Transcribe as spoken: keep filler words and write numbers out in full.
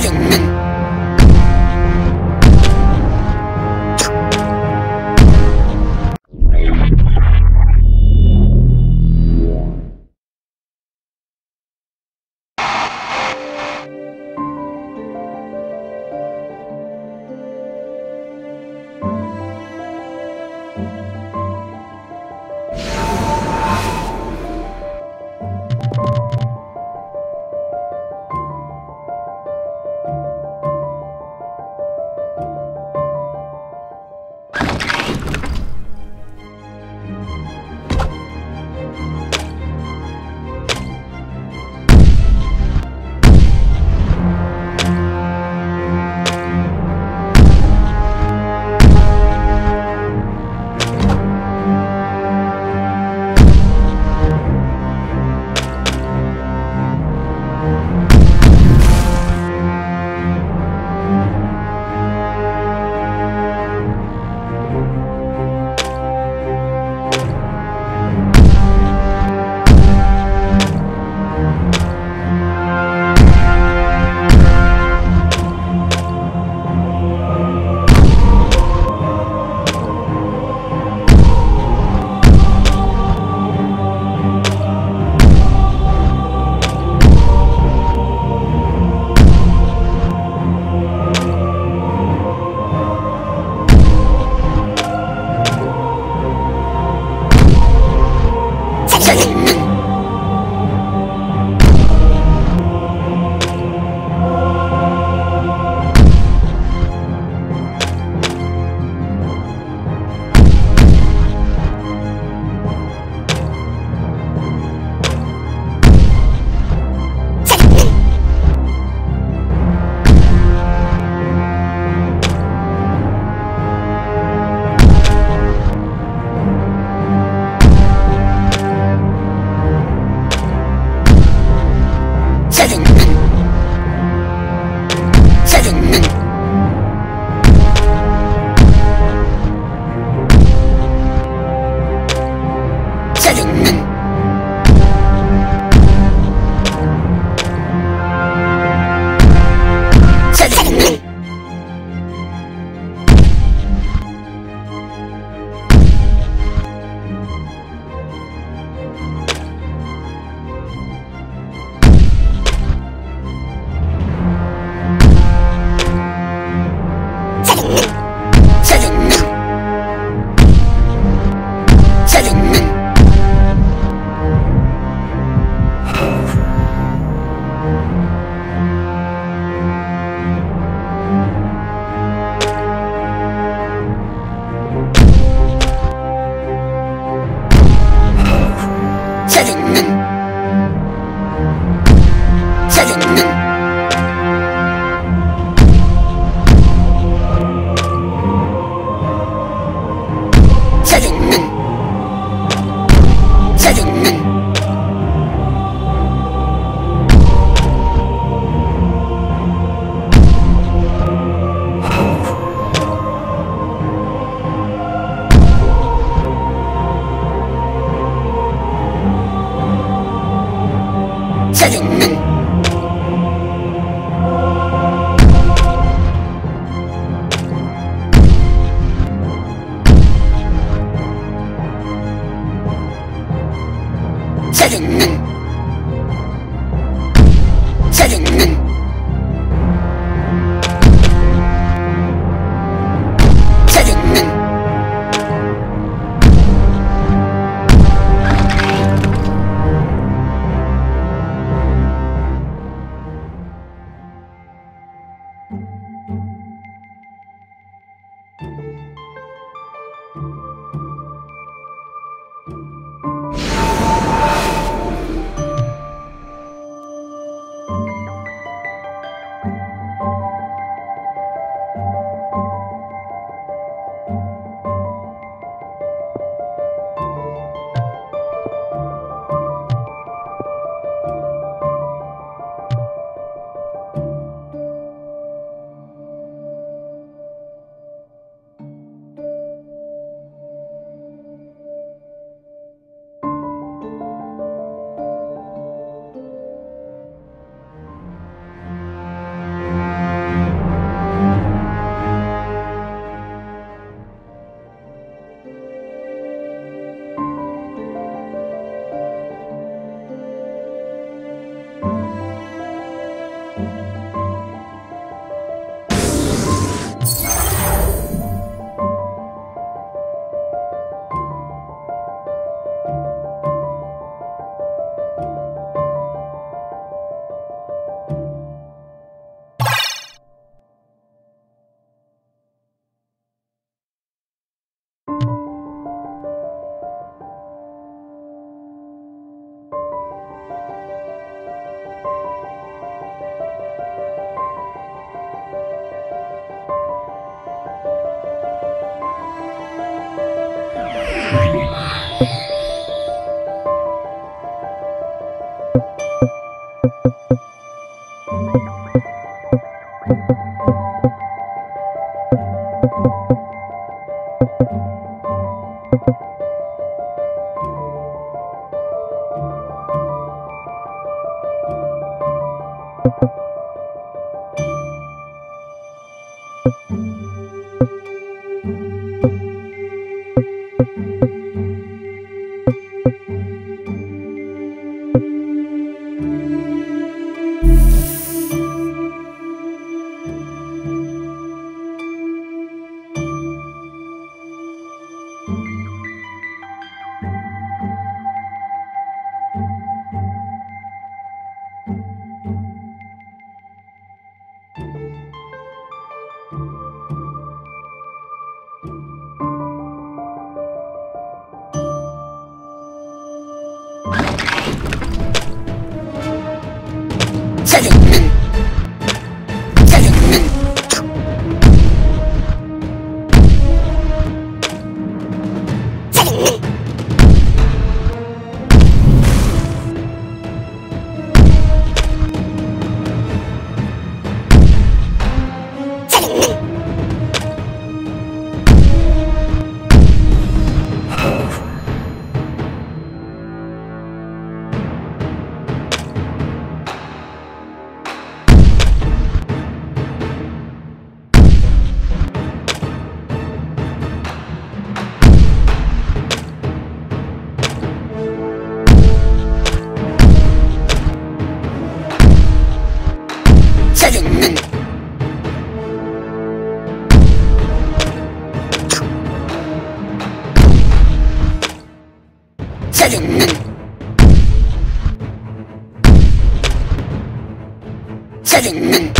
Cállate. Seven.